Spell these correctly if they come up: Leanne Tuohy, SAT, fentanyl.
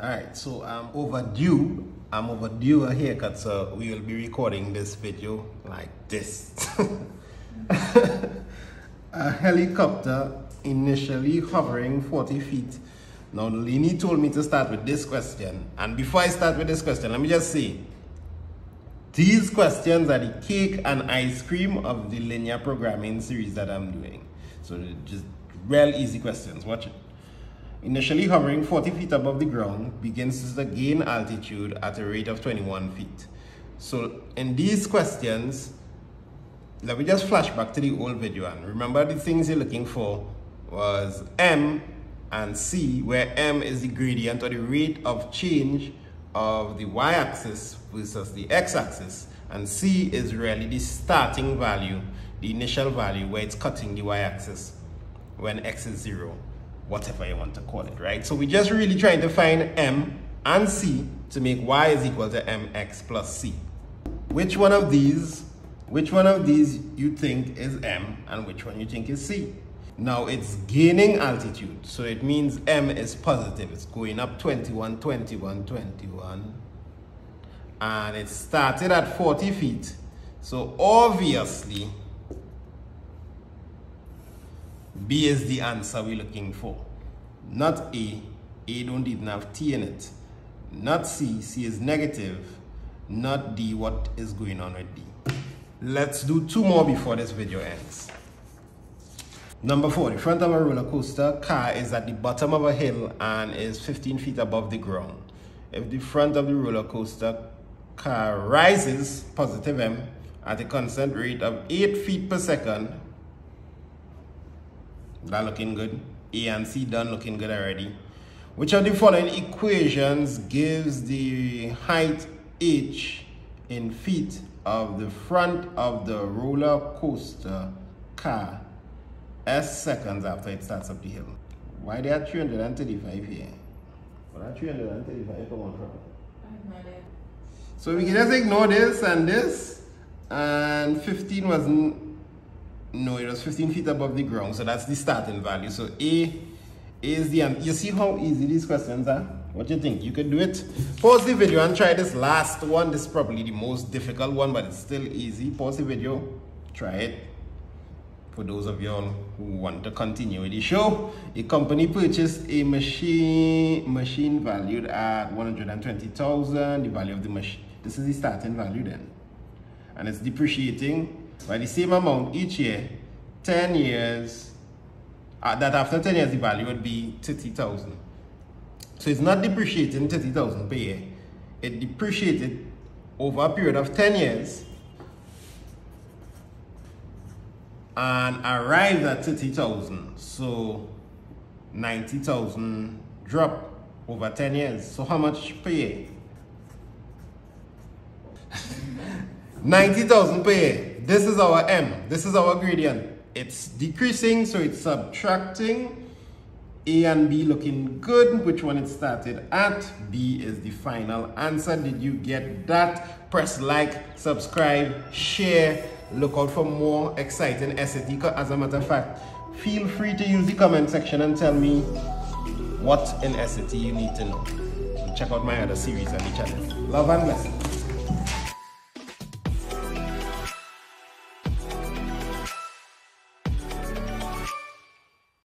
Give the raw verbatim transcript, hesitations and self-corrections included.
All right, so I'm overdue. I'm overdue a haircut, so we will be recording this video like this. A helicopter initially hovering forty feet. Now, Lini told me to start with this question. And before I start with this question, let me just say, these questions are the cake and ice cream of the linear programming series that I'm doing. So just real easy questions, watch it. Initially hovering forty feet above the ground, begins to gain altitude at a rate of twenty-one feet. So in these questions, let me just flash back to the old video and remember the things you're looking for was M and C, where M is the gradient or the rate of change of the y-axis versus the x-axis, and C is really the starting value, the initial value where it's cutting the y-axis when x is zero, whatever you want to call it, right? So we're just really trying to find M and C to make Y is equal to M X plus C. Which one of these, which one of these you think is M and which one you think is C? Now it's gaining altitude, so it means M is positive. It's going up twenty-one, twenty-one, twenty-one. And it started at forty feet. So obviously, B is the answer we're looking for. Not A. A don't even have T in it. Not C. C is negative. Not D. What is going on with D? Let's do two more before this video ends. Number four. The front of a roller coaster car is at the bottom of a hill and is fifteen feet above the ground. If the front of the roller coaster car rises, positive M, at a constant rate of eight feet per second, that looking good. A and C done looking good already. Which of the following equations gives the height H in feet of the front of the roller coaster car S seconds after it starts up the hill? Why they are three hundred thirty-five here? What are three hundred thirty-five come on from? I have no idea. So we can just ignore this and this, and fifteen wasn't. No, it was fifteen feet above the ground, so that's the starting value. So A, A is the answer. You see how easy these questions are? What do you think? You can do it? Pause the video and try this last one. This is probably the most difficult one, but it's still easy. Pause the video, try it. For those of you all who want to continue with the show, a company purchased a machine machine valued at one hundred twenty thousand dollars. The value of the machine, this is the starting value then, and it's depreciating by the same amount each year, ten years, uh, that after ten years, the value would be thirty thousand. So it's not depreciating thirty thousand per year. It depreciated over a period of ten years and arrived at thirty thousand. So ninety thousand drop over ten years. So how much per year? ninety thousand per year. This is our M, this is our gradient. It's decreasing, so it's subtracting. A and B looking good, which one it started at. B is the final answer. Did you get that? Press like, subscribe, share. Look out for more exciting S A T. As a matter of fact, feel free to use the comment section and tell me what in S A T you need to know. Check out my other series on the channel. Love and blessings.